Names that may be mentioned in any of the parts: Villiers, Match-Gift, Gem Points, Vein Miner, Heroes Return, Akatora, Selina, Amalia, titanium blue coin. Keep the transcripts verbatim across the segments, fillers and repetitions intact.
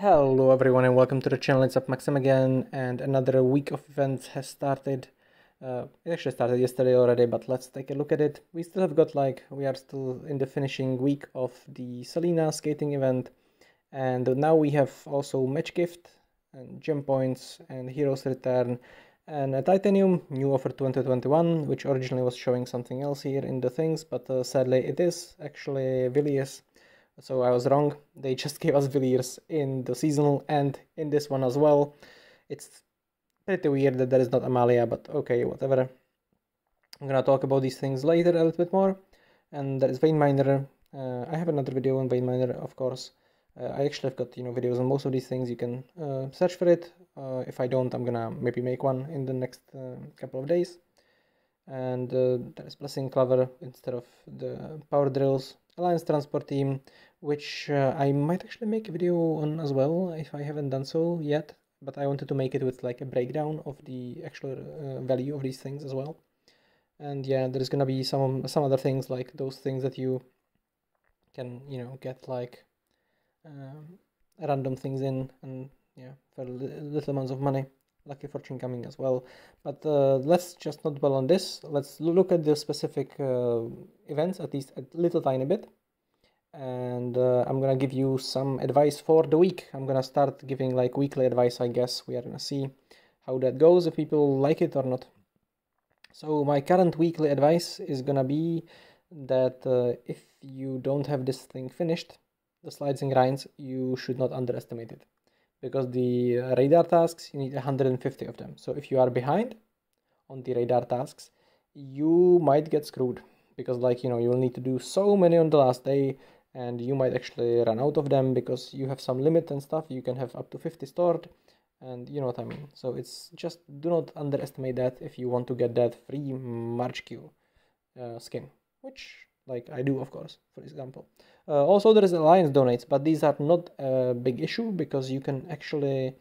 Hello everyone and welcome to the channel. It's up Maxim again, and another week of events has started. Uh, it actually started yesterday already, but let's take a look at it. We still have got like, we are still in the finishing week of the Selina skating event. And now we have also Match-Gift, and Gem Points, and Heroes Return, and a Titanium, new offer twenty twenty-one, which originally was showing something else here in the things, but uh, sadly it is actually Villiers. So I was wrong, they just gave us Villiers in the seasonal and in this one as well. It's pretty weird that there is not Amalia, but okay, whatever. I'm gonna talk about these things later a little bit more. And there is Vein Miner. Uh, I have another video on Vein Miner, of course. Uh, I actually have got, you know, videos on most of these things. You can uh, search for it. Uh, if I don't, I'm gonna maybe make one in the next uh, couple of days. And uh, there is Blessing Clover instead of the Power Drills. Alliance Transport Team, which uh, I might actually make a video on as well, if I haven't done so yet, but I wanted to make it with like a breakdown of the actual uh, value of these things as well. And yeah, there's gonna be some some other things, like those things that you can, you know, get like um, random things in, and yeah, for little amounts of money. Lucky Fortune coming as well, but uh, let's just not dwell on this. Let's look at the specific uh, events, at least a little tiny bit, and uh, I'm gonna give you some advice for the week. I'm gonna start giving like weekly advice, I guess. We are gonna see how that goes, if people like it or not. So my current weekly advice is gonna be that uh, if you don't have this thing finished, the slides and grinds, you should not underestimate it. Because the radar tasks, you need one hundred fifty of them. So if you are behind on the radar tasks, you might get screwed. Because like, you know, you will need to do so many on the last day, and you might actually run out of them because you have some limit and stuff. You can have up to fifty stored, and you know what I mean. So it's just, do not underestimate that if you want to get that free March-Q uh, skin. Which, like I do, of course, for example. Uh, also, there is Alliance donates, but these are not a big issue because you can actually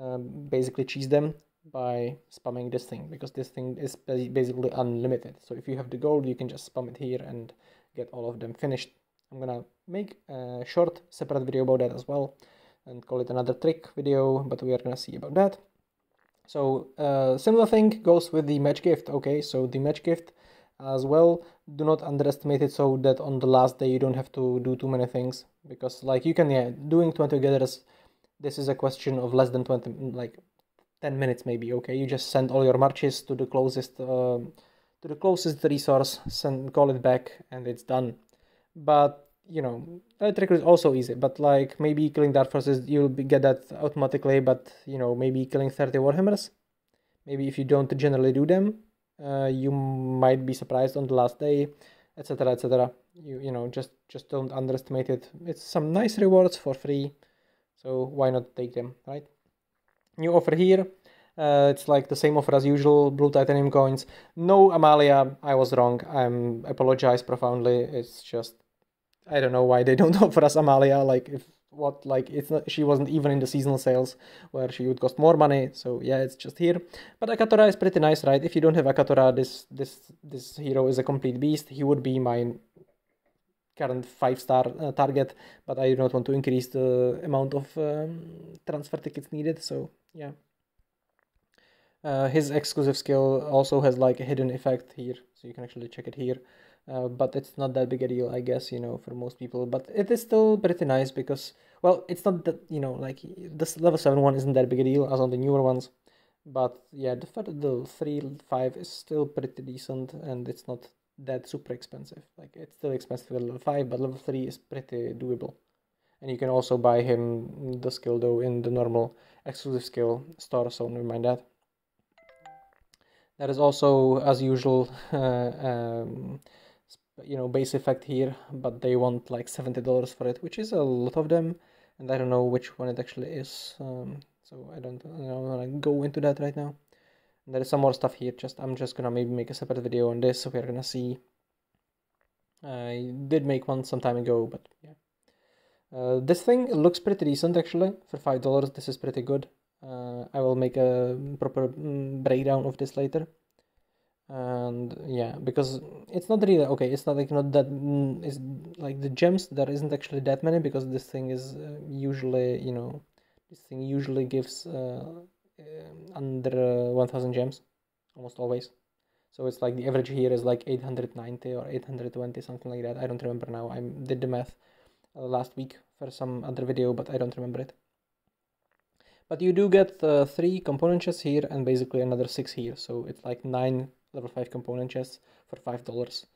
um, basically cheese them by spamming this thing, because this thing is basically unlimited. So if you have the gold, you can just spam it here and get all of them finished. I'm gonna make a short separate video about that as well and call it another trick video, but we are gonna see about that. So uh, similar thing goes with the match gift. Okay, so the match gift as well, do not underestimate it, so that on the last day you don't have to do too many things, because like you can, yeah, doing twenty gatherers, this is a question of less than twenty, like ten minutes maybe. Okay, you just send all your marches to the closest uh, to the closest resource, send, call it back, and it's done. But you know, that trick is also easy, but like maybe killing Dark Forces, you'll get that automatically, but you know, maybe killing thirty Warhammers, maybe if you don't generally do them, Uh, you might be surprised on the last day, etc, etc. You you know, just just don't underestimate it. It's some nice rewards for free, so why not take them, right? New offer here. Uh, it's like the same offer as usual, blue titanium coins. No Amalia, I was wrong. I'm apologize profoundly. It's just, I don't know why they don't offer us Amalia. Like if what like it's not, she wasn't even in the seasonal sales where she would cost more money, so yeah, it's just here. But Akatora is pretty nice, right? If you don't have Akatora, this this this hero is a complete beast. He would be my current five star uh, target, but I do not want to increase the amount of um, transfer tickets needed, so yeah. Uh, his exclusive skill also has like a hidden effect here, so you can actually check it here. Uh, but it's not that big a deal, I guess, you know, for most people. But it is still pretty nice because, well, it's not that, you know, like, this level seven one isn't that big a deal as on the newer ones. But yeah, the, the three five is still pretty decent, and it's not that super expensive. Like, it's still expensive at level five, but level three is pretty doable. And you can also buy him the skill, though, in the normal exclusive skill store, so never mind that. There is also, as usual, uh, um, you know, base effect here, but they want like seventy dollars for it, which is a lot of them, and I don't know which one it actually is, um, so I don't, I don't want to go into that right now. And there is some more stuff here, just I'm just gonna maybe make a separate video on this, so we're gonna see. I did make one some time ago, but yeah. Uh, this thing looks pretty decent actually, for five dollars this is pretty good. Uh, I will make a proper breakdown of this later. And yeah, because it's not really okay, it's not like not that is like the gems, there isn't actually that many, because this thing is usually, you know, This thing usually gives uh, under uh, one thousand gems, almost always. So it's like the average here is like eight hundred ninety or eight hundred twenty, something like that. I don't remember now. I did the math uh, last week for some other video, but I don't remember it. But you do get uh, three component chests here and basically another six here. So it's like nine level five component chests for five dollars.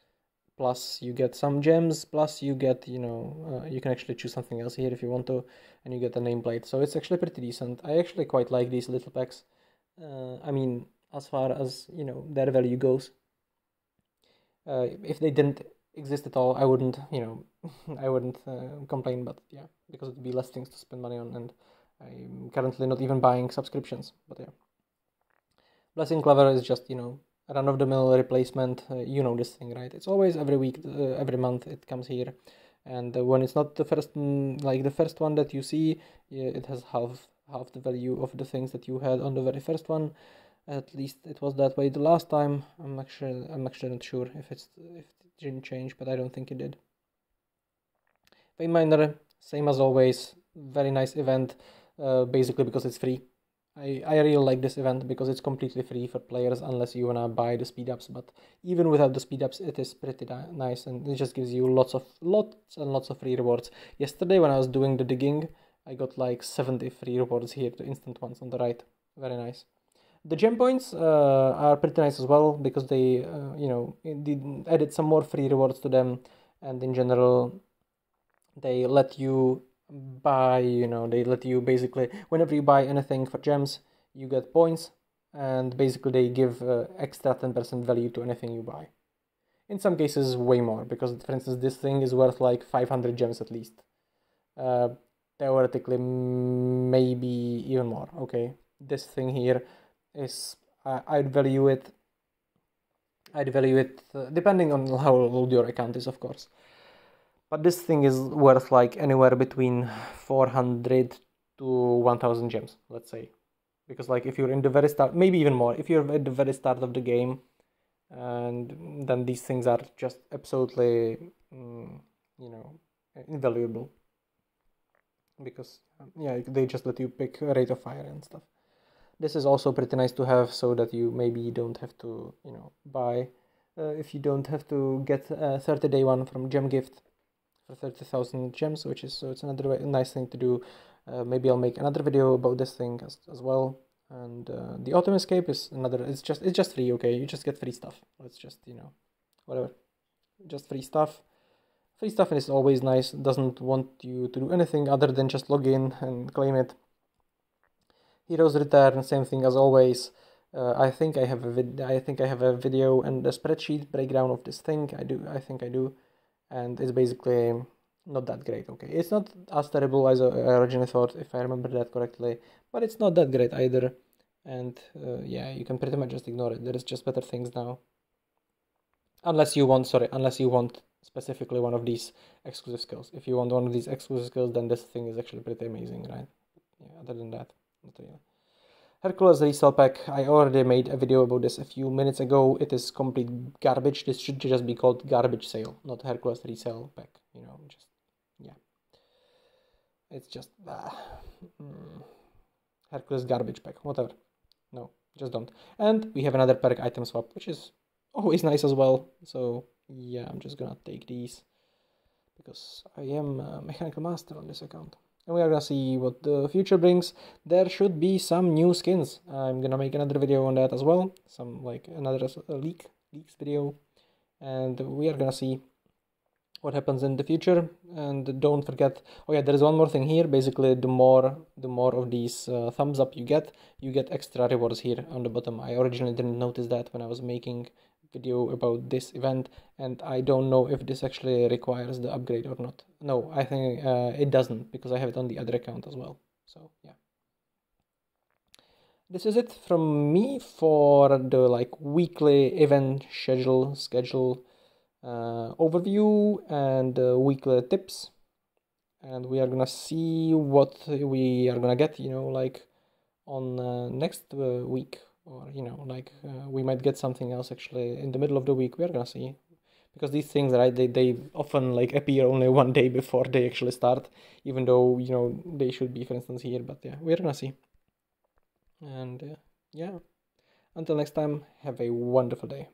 Plus you get some gems, plus you get, you know, uh, you can actually choose something else here if you want to. And you get a nameplate. So it's actually pretty decent. I actually quite like these little packs. Uh, I mean, as far as, you know, their value goes. Uh, if they didn't exist at all, I wouldn't, you know, I wouldn't uh, complain. But yeah, because it would be less things to spend money on, and I'm currently not even buying subscriptions, but yeah. Blessing Clever is just, you know, a run-of-the-mill replacement. Uh, you know this thing, right? It's always every week, uh, every month it comes here. And uh, when it's not the first, mm, like the first one that you see, yeah, it has half, half the value of the things that you had on the very first one. At least it was that way the last time. I'm actually, I'm actually not sure if, it's, if it didn't change, but I don't think it did. Vein Miner, same as always, very nice event. Uh, basically because it's free. I, I really like this event because it's completely free for players unless you wanna buy the speed ups, but even without the speed ups it is pretty nice, and it just gives you lots of lots and lots of free rewards. Yesterday when I was doing the digging I got like seventy free rewards here, the instant ones on the right. Very nice. The gem points uh, are pretty nice as well because they uh, you know, they added some more free rewards to them, and in general they let you buy, you know, they let you basically, whenever you buy anything for gems, you get points, and basically they give uh, extra ten percent value to anything you buy. In some cases, way more, because for instance, this thing is worth like five hundred gems at least. Uh, theoretically, maybe even more, okay? This thing here is, uh, I'd value it, I'd value it, uh, depending on how old your account is, of course. But this thing is worth like anywhere between four hundred to one thousand gems, let's say. Because like if you're in the very start, maybe even more, if you're at the very start of the game, and then these things are just absolutely, mm, you know, invaluable. Because, yeah, they just let you pick a rate of fire and stuff. This is also pretty nice to have so that you maybe don't have to, you know, buy, uh, if you don't have to get a thirty day one from Gem Gift. For thirty thousand gems, which is, so it's another way, nice thing to do. Uh, maybe I'll make another video about this thing as, as well. And uh, the Autumn Escape is another, it's just it's just free, okay? You just get free stuff. It's just, you know, whatever. Just free stuff. Free stuff is always nice. It doesn't want you to do anything other than just log in and claim it. Heroes Return, same thing as always. Uh, I think I have a vid I think I have a video and a spreadsheet breakdown of this thing. I do I think I do. And it's basically not that great, okay? It's not as terrible as I originally thought, if I remember that correctly. But it's not that great either. And uh, yeah, you can pretty much just ignore it. There is just better things now. Unless you want, sorry, unless you want specifically one of these exclusive skills. If you want one of these exclusive skills, then this thing is actually pretty amazing, right? Yeah, other than that, not really. Hercules resale pack, I already made a video about this a few minutes ago. It is complete garbage. This should just be called garbage sale, not Hercules resale pack. You know, just, yeah. It's just, ah. Mm. Hercules garbage pack, whatever. No, just don't. And we have another perk item swap, which is always nice as well. So, yeah, I'm just gonna take these, because I am a mechanical master on this account. And we are gonna see what the future brings. There should be some new skins. I'm gonna make another video on that as well. Some, like, another leak, leaks video. And we are gonna see what happens in the future. And don't forget, oh yeah, there is one more thing here. Basically, the more, the more of these uh, thumbs up you get, you get extra rewards here on the bottom. I originally didn't notice that when I was making video about this event, and I don't know if this actually requires the upgrade or not. No, I think uh, it doesn't, because I have it on the other account as well. So yeah, this is it from me for the like weekly event schedule schedule uh, overview and uh, weekly tips, and we are gonna see what we are gonna get, you know, like on uh, next uh, week. Or, you know, like, uh, we might get something else actually in the middle of the week. We're gonna see. because these things, right, they, they often like appear only one day before they actually start, even though, you know, they should be, for instance, here. But yeah, we're gonna see. And uh, yeah, until next time, have a wonderful day.